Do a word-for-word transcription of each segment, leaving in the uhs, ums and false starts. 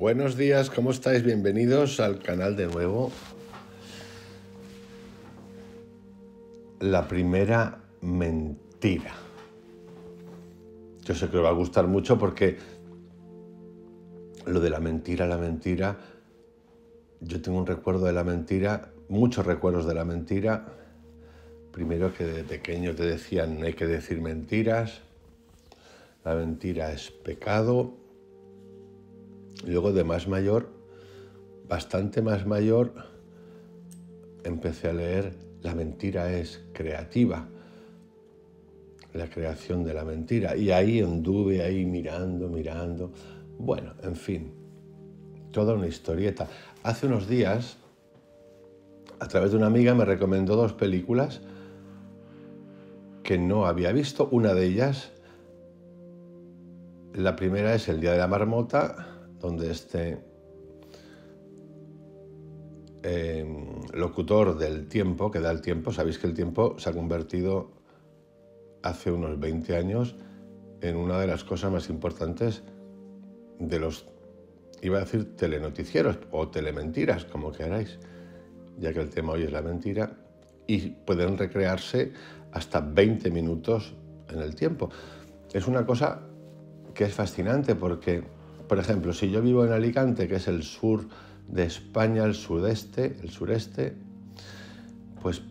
Buenos días, ¿cómo estáis? Bienvenidos al canal de nuevo. La primera mentira. Yo sé que os va a gustar mucho porque lo de la mentira, la mentira... Yo tengo un recuerdo de la mentira, muchos recuerdos de la mentira. Primero que de pequeño te decían no hay que decir mentiras, la mentira es pecado. Luego de más mayor, bastante más mayor, empecé a leer La mentira es creativa, la creación de la mentira. Y ahí anduve, ahí mirando, mirando. Bueno, en fin, toda una historieta. Hace unos días, a través de una amiga, me recomendó dos películas que no había visto. Una de ellas, la primera es El día de la marmota, donde este eh, locutor del tiempo, que da el tiempo, sabéis que el tiempo se ha convertido hace unos veinte años en una de las cosas más importantes de los, iba a decir, telenoticieros o telementiras, como queráis, ya que el tema hoy es la mentira, y pueden recrearse hasta veinte minutos en el tiempo. Es una cosa que es fascinante porque... Por ejemplo, si yo vivo en Alicante, que es el sur de España, el sudeste, el sureste, pues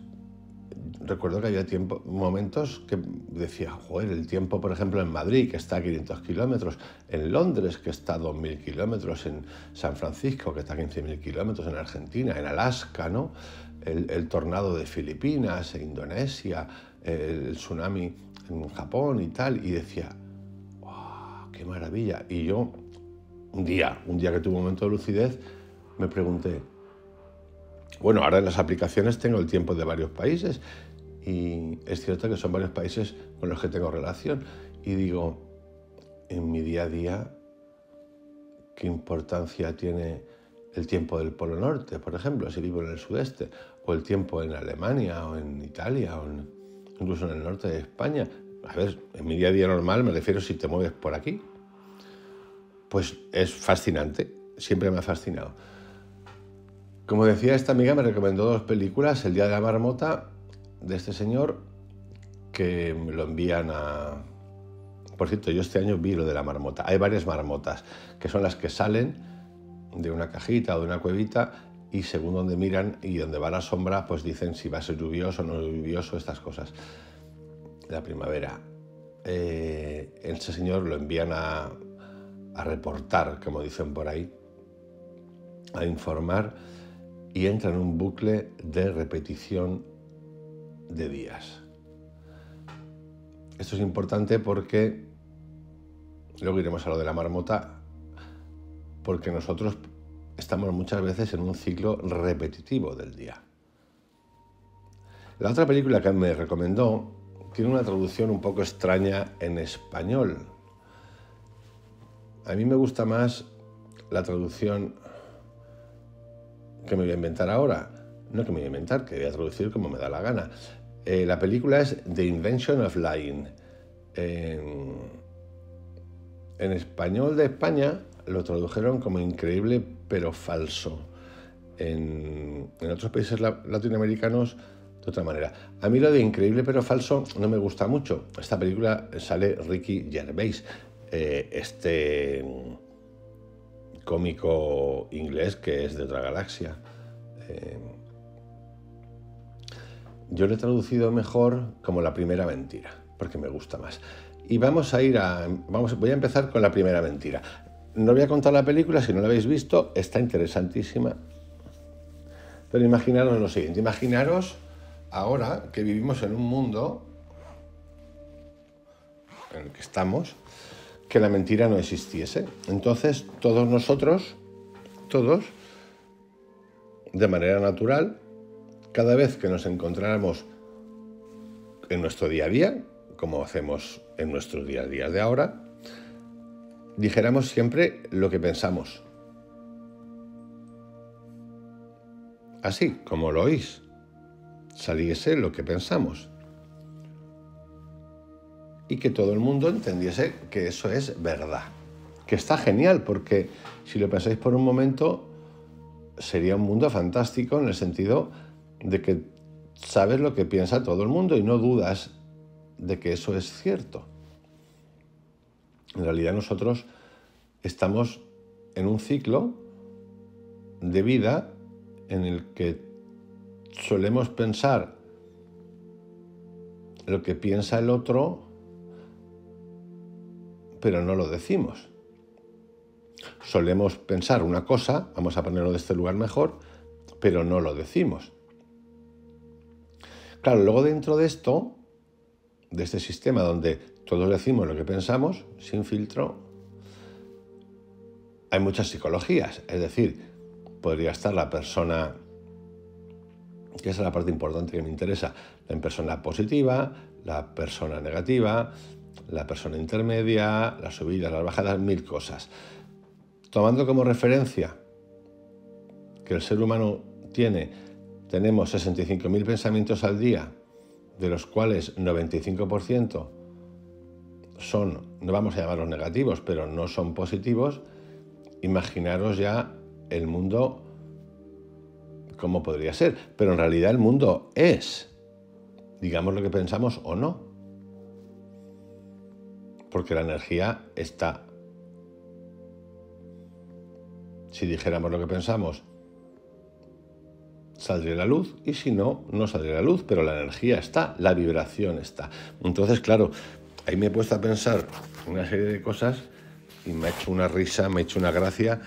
recuerdo que había tiempo, momentos que decía, joder, el tiempo, por ejemplo, en Madrid, que está a quinientos kilómetros, en Londres, que está a dos mil kilómetros, en San Francisco, que está a quince mil kilómetros, en Argentina, en Alaska, ¿no? El, el tornado de Filipinas, en Indonesia, el tsunami en Japón y tal, y decía, wow, qué maravilla. Y yo... Un día, un día que tuve un momento de lucidez, me pregunté, bueno, ahora en las aplicaciones tengo el tiempo de varios países y es cierto que son varios países con los que tengo relación. Y digo, en mi día a día, ¿qué importancia tiene el tiempo del Polo Norte, por ejemplo, si vivo en el sudeste? O el tiempo en Alemania, o en Italia, o en, incluso en el norte de España. A ver, en mi día a día normal me refiero si te mueves por aquí. Pues es fascinante, siempre me ha fascinado. Como decía, esta amiga me recomendó dos películas, El día de la marmota, de este señor, que me lo envían a... Por cierto, yo este año vi lo de la marmota. Hay varias marmotas, que son las que salen de una cajita o de una cuevita y según donde miran y donde va la sombra, pues dicen si va a ser lluvioso o no lluvioso, estas cosas. La primavera. Eh, este señor lo envían a... a reportar, como dicen por ahí, a informar, y entra en un bucle de repetición de días. Esto es importante porque, luego iremos a lo de la marmota, porque nosotros estamos muchas veces en un ciclo repetitivo del día. La otra película que me recomendó tiene una traducción un poco extraña en español. A mí me gusta más la traducción que me voy a inventar ahora. No que me voy a inventar, que voy a traducir como me da la gana. Eh, la película es The Invention of Lying. Eh, en español de España lo tradujeron como Increíble pero falso. En, en otros países latinoamericanos de otra manera. A mí lo de Increíble pero falso no me gusta mucho. Esta película sale Ricky Gervais. Este cómico inglés que es de otra galaxia. Eh, yo lo he traducido mejor como La primera mentira, porque me gusta más. Y vamos a ir a... Vamos, voy a empezar con La primera mentira. No voy a contar la película, si no la habéis visto, está interesantísima. Pero imaginaros lo siguiente, imaginaros ahora que vivimos en un mundo en el que estamos, que la mentira no existiese. Entonces, todos nosotros, todos, de manera natural, cada vez que nos encontráramos en nuestro día a día, como hacemos en nuestros día a día de ahora, dijéramos siempre lo que pensamos. Así, como lo oís, saliese lo que pensamos. Y que todo el mundo entendiese que eso es verdad, que está genial, porque si lo pensáis por un momento, sería un mundo fantástico en el sentido de que sabes lo que piensa todo el mundo y no dudas de que eso es cierto. En realidad nosotros estamos en un ciclo de vida en el que solemos pensar lo que piensa el otro, pero no lo decimos. Solemos pensar una cosa, vamos a ponerlo de este lugar mejor, pero no lo decimos. Claro, luego dentro de esto, de este sistema donde todos decimos lo que pensamos, sin filtro, hay muchas psicologías. Es decir, podría estar la persona, que esa es la parte importante que me interesa, la persona positiva, la persona negativa, la persona intermedia, las subidas, las bajadas, mil cosas. Tomando como referencia que el ser humano tiene, tenemos sesenta y cinco mil pensamientos al día, de los cuales noventa y cinco por ciento son, no vamos a llamarlos negativos, pero no son positivos, imaginaros ya el mundo cómo podría ser. Pero en realidad el mundo es, digamos lo que pensamos o no, porque la energía está. Si dijéramos lo que pensamos, saldría la luz, y si no, no saldría la luz, pero la energía está, la vibración está. Entonces, claro, ahí me he puesto a pensar una serie de cosas y me ha hecho una risa, me ha hecho una gracia.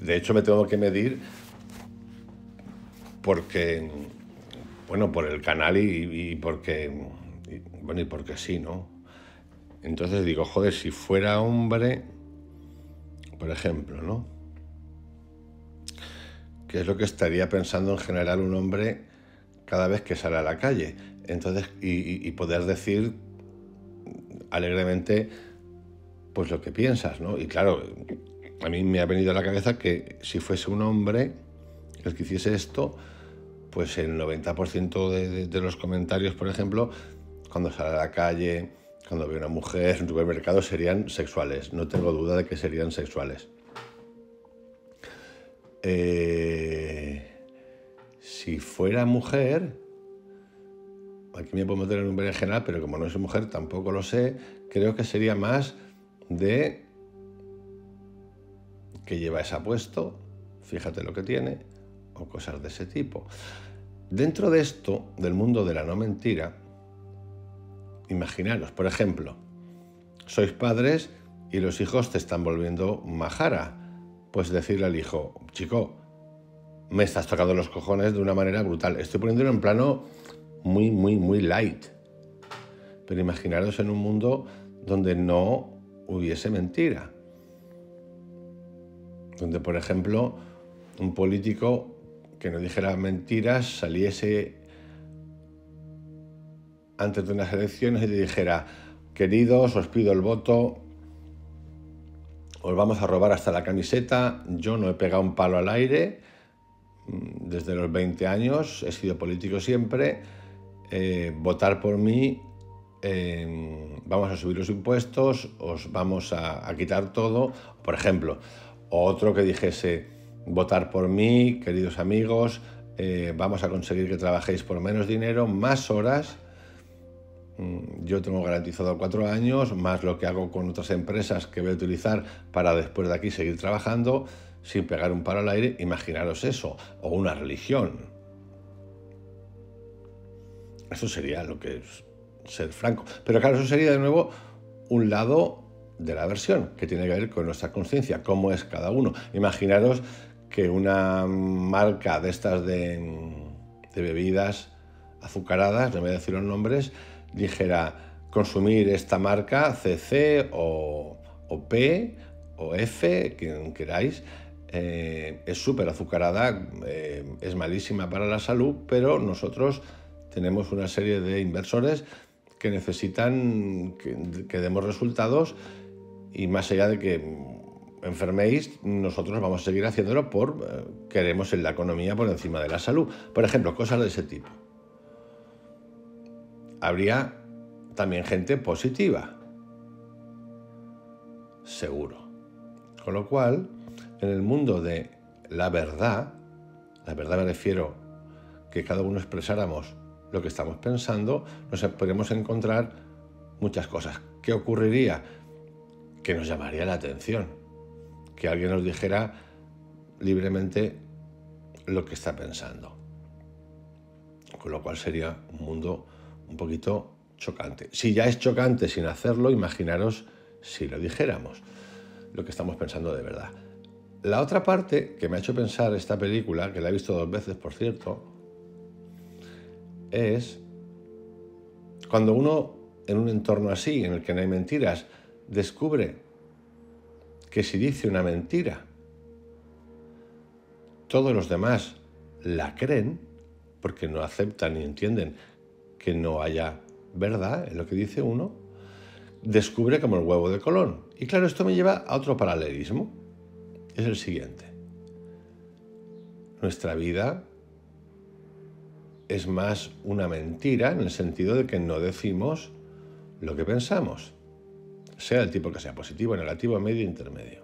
De hecho, me tengo que medir porque, bueno, por el canal y, y porque, y, bueno, y porque sí, ¿no? Entonces digo, joder, si fuera hombre, por ejemplo, ¿no? ¿Qué es lo que estaría pensando en general un hombre cada vez que sale a la calle? Entonces, y, y poder decir alegremente pues lo que piensas, ¿no? Y claro, a mí me ha venido a la cabeza que si fuese un hombre el que hiciese esto, pues el noventa por ciento de, de, de los comentarios, por ejemplo, cuando sale a la calle, cuando ve una mujer en un supermercado, serían sexuales. No tengo duda de que serían sexuales. Eh, si fuera mujer, aquí me puedo meter en un berenjenal, pero como no soy mujer tampoco lo sé, creo que sería más de que lleva ese puesto, fíjate lo que tiene, o cosas de ese tipo. Dentro de esto, del mundo de la no mentira, imaginaros, por ejemplo, sois padres y los hijos te están volviendo majara. Pues decirle al hijo, chico, me estás tocando los cojones de una manera brutal. Estoy poniéndolo en plano muy, muy, muy light. Pero imaginaros en un mundo donde no hubiese mentira. Donde, por ejemplo, un político que no dijera mentiras saliese antes de unas elecciones y le dijera, queridos, os pido el voto, os vamos a robar hasta la camiseta, yo no he pegado un palo al aire, desde los veinte años he sido político siempre, eh, votar por mí, eh, vamos a subir los impuestos, os vamos a, a quitar todo, por ejemplo. O otro que dijese, votar por mí, queridos amigos, eh, vamos a conseguir que trabajéis por menos dinero, más horas. Yo tengo garantizado cuatro años, más lo que hago con otras empresas que voy a utilizar para después de aquí seguir trabajando sin pegar un palo al aire. Imaginaros eso, o una religión. Eso sería lo que es ser franco. Pero claro, eso sería de nuevo un lado de la versión, que tiene que ver con nuestra conciencia, cómo es cada uno. Imaginaros que una marca de estas de, de bebidas azucaradas, no voy a decir los nombres, dijera, consumir esta marca C C o, o P o F, quien queráis, eh, es súper azucarada, eh, es malísima para la salud, pero nosotros tenemos una serie de inversores que necesitan que, que demos resultados, y más allá de que enferméis, nosotros vamos a seguir haciéndolo por eh, queremos en la economía por encima de la salud. Por ejemplo, cosas de ese tipo. Habría también gente positiva, seguro. Con lo cual, en el mundo de la verdad, la verdad me refiero que cada uno expresáramos lo que estamos pensando, nos podríamos encontrar muchas cosas. ¿Qué ocurriría? Que nos llamaría la atención, que alguien nos dijera libremente lo que está pensando. Con lo cual sería un mundo un poquito chocante. Si ya es chocante sin hacerlo, imaginaros si lo dijéramos, lo que estamos pensando de verdad. La otra parte que me ha hecho pensar esta película, que la he visto dos veces, por cierto, es cuando uno, en un entorno así, en el que no hay mentiras, descubre que si dice una mentira, todos los demás la creen, porque no aceptan ni entienden que no haya verdad en lo que dice uno, descubre como el huevo de Colón. Y claro, esto me lleva a otro paralelismo. Es el siguiente. Nuestra vida es más una mentira en el sentido de que no decimos lo que pensamos, sea el tipo que sea, positivo, negativo, medio, intermedio.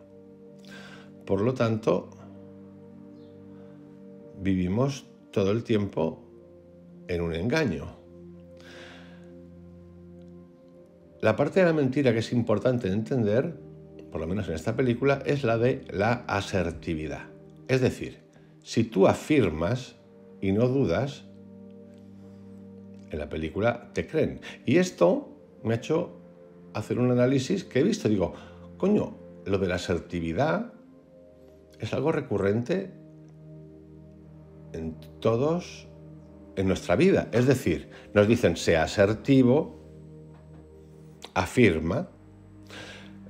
Por lo tanto, vivimos todo el tiempo en un engaño. La parte de la mentira que es importante entender, por lo menos en esta película, es la de la asertividad. Es decir, si tú afirmas y no dudas, en la película te creen. Y esto me ha hecho hacer un análisis que he visto. Digo, coño, lo de la asertividad es algo recurrente en todos, en nuestra vida. Es decir, nos dicen, sea asertivo, afirma,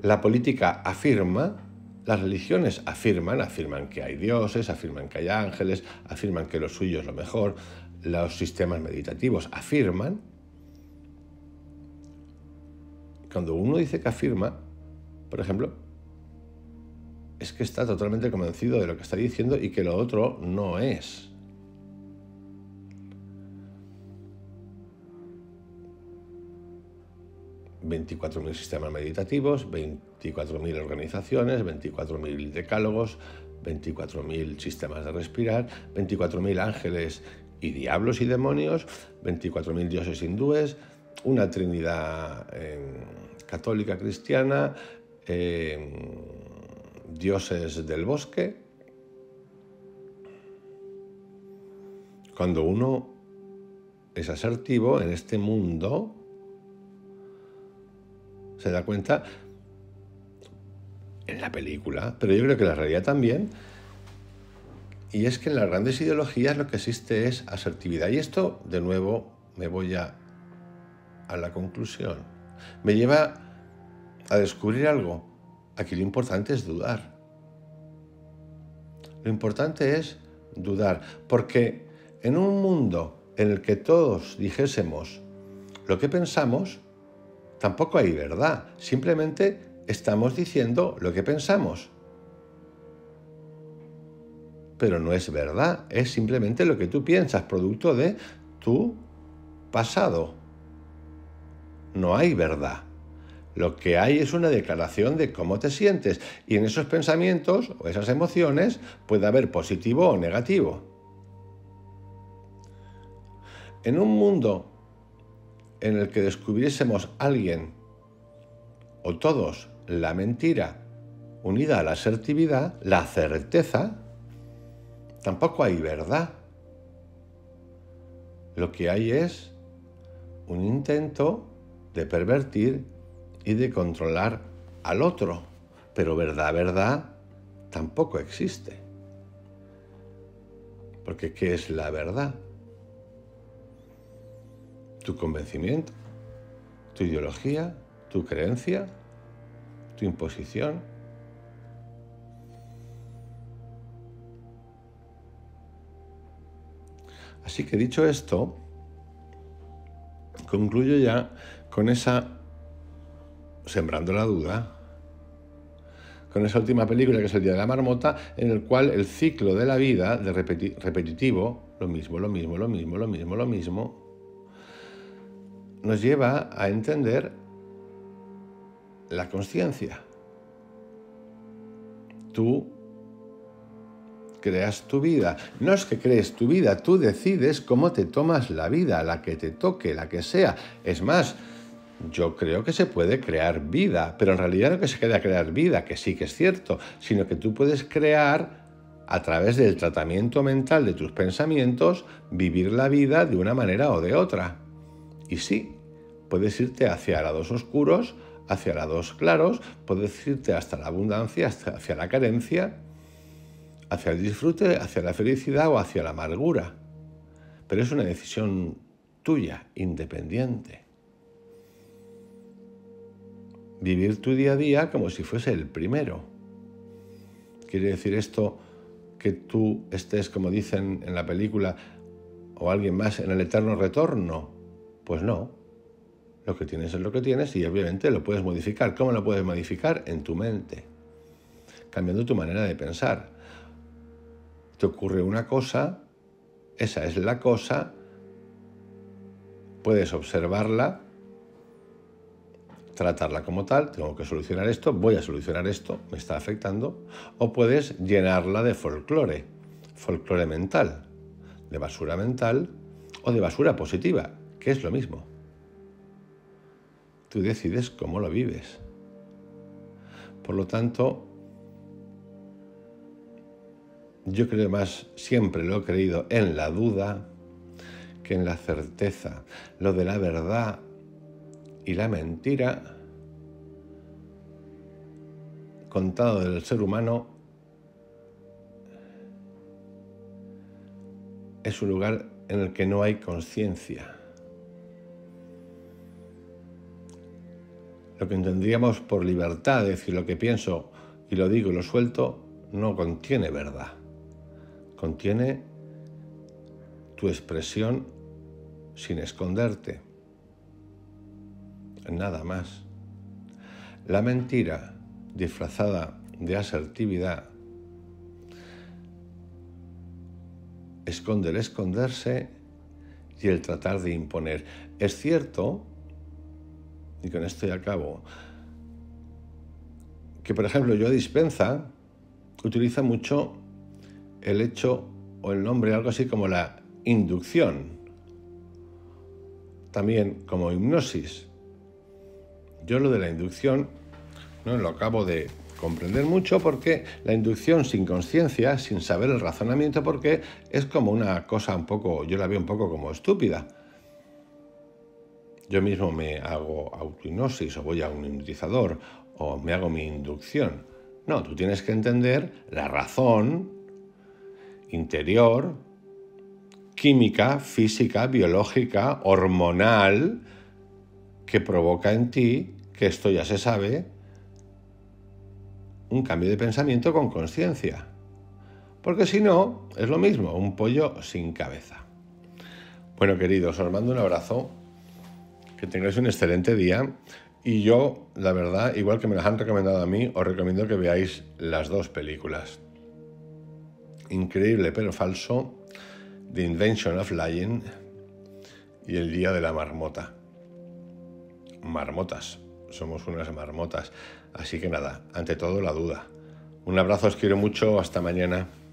la política afirma, las religiones afirman, afirman que hay dioses, afirman que hay ángeles, afirman que lo suyo es lo mejor, los sistemas meditativos afirman. Cuando uno dice que afirma, por ejemplo, es que está totalmente convencido de lo que está diciendo y que lo otro no es. veinticuatro mil sistemas meditativos, veinticuatro mil organizaciones, veinticuatro mil decálogos, veinticuatro mil sistemas de respirar, veinticuatro mil ángeles y diablos y demonios, veinticuatro mil dioses hindúes, una trinidad eh, católica cristiana, eh, dioses del bosque. Cuando uno es asertivo en este mundo, se da cuenta en la película, pero yo creo que en la realidad también, y es que en las grandes ideologías lo que existe es asertividad. Y esto, de nuevo, me voy a, a la conclusión. Me lleva a descubrir algo. Aquí lo importante es dudar. Lo importante es dudar, porque en un mundo en el que todos dijésemos lo que pensamos, tampoco hay verdad, simplemente estamos diciendo lo que pensamos. Pero no es verdad, es simplemente lo que tú piensas, producto de tu pasado. No hay verdad. Lo que hay es una declaración de cómo te sientes, y en esos pensamientos o esas emociones puede haber positivo o negativo. En un mundo en el que descubriésemos alguien o todos la mentira unida a la asertividad, la certeza, tampoco hay verdad. Lo que hay es un intento de pervertir y de controlar al otro, pero verdad, verdad, tampoco existe. Porque ¿qué es la verdad? Tu convencimiento, tu ideología, tu creencia, tu imposición. Así que dicho esto, concluyo ya con esa, sembrando la duda, con esa última película que es El Día de la Marmota, en el cual el ciclo de la vida, de repeti- repetitivo, lo mismo, lo mismo, lo mismo, lo mismo, lo mismo, nos lleva a entender la consciencia. tú creas tu vida. No es que crees tu vida, tú decides cómo te tomas la vida, la que te toque, la que sea. Es más, yo creo que se puede crear vida, pero en realidad no que se quede a crear vida, que sí que es cierto, sino que tú puedes crear, a través del tratamiento mental de tus pensamientos, vivir la vida de una manera o de otra. Y sí, puedes irte hacia lados oscuros, hacia lados claros, puedes irte hasta la abundancia, hacia la carencia, hacia el disfrute, hacia la felicidad o hacia la amargura. Pero es una decisión tuya, independiente. Vivir tu día a día como si fuese el primero. Quiere decir esto que tú estés, como dicen en la película, o alguien más, en el eterno retorno. Pues no. Lo que tienes es lo que tienes y obviamente lo puedes modificar. ¿Cómo lo puedes modificar? En tu mente. Cambiando tu manera de pensar. Te ocurre una cosa, esa es la cosa, puedes observarla, tratarla como tal, tengo que solucionar esto, voy a solucionar esto, me está afectando, o puedes llenarla de folclore, folclore mental, de basura mental o de basura positiva, que es lo mismo. Tú decides cómo lo vives. Por lo tanto, yo creo más, siempre lo he creído, en la duda que en la certeza. Lo de la verdad y la mentira, contado del ser humano, es un lugar en el que no hay conciencia. Lo que entendíamos por libertad, es decir, lo que pienso y lo digo y lo suelto, no contiene verdad. Contiene tu expresión sin esconderte. Nada más. La mentira disfrazada de asertividad esconde el esconderse y el tratar de imponer. Es cierto, y con esto ya acabo, que por ejemplo yo Dispenza utiliza mucho el hecho o el nombre, algo así como la inducción, también como hipnosis. Yo lo de la inducción no lo acabo de comprender mucho porque la inducción sin conciencia, sin saber el razonamiento, porque es como una cosa un poco, yo la veo un poco como estúpida. Yo mismo me hago autohipnosis o voy a un hipnotizador o me hago mi inducción. No, tú tienes que entender la razón interior, química, física, biológica, hormonal, que provoca en ti, que esto ya se sabe, un cambio de pensamiento con conciencia. Porque si no, es lo mismo, un pollo sin cabeza. Bueno, queridos, os mando un abrazo, que tengáis un excelente día. Y yo, la verdad, igual que me las han recomendado a mí, os recomiendo que veáis las dos películas. Increíble pero falso, The Invention of Lying y El día de la marmota. Marmotas, somos unas marmotas. Así que nada, ante todo la duda. Un abrazo, os quiero mucho, hasta mañana.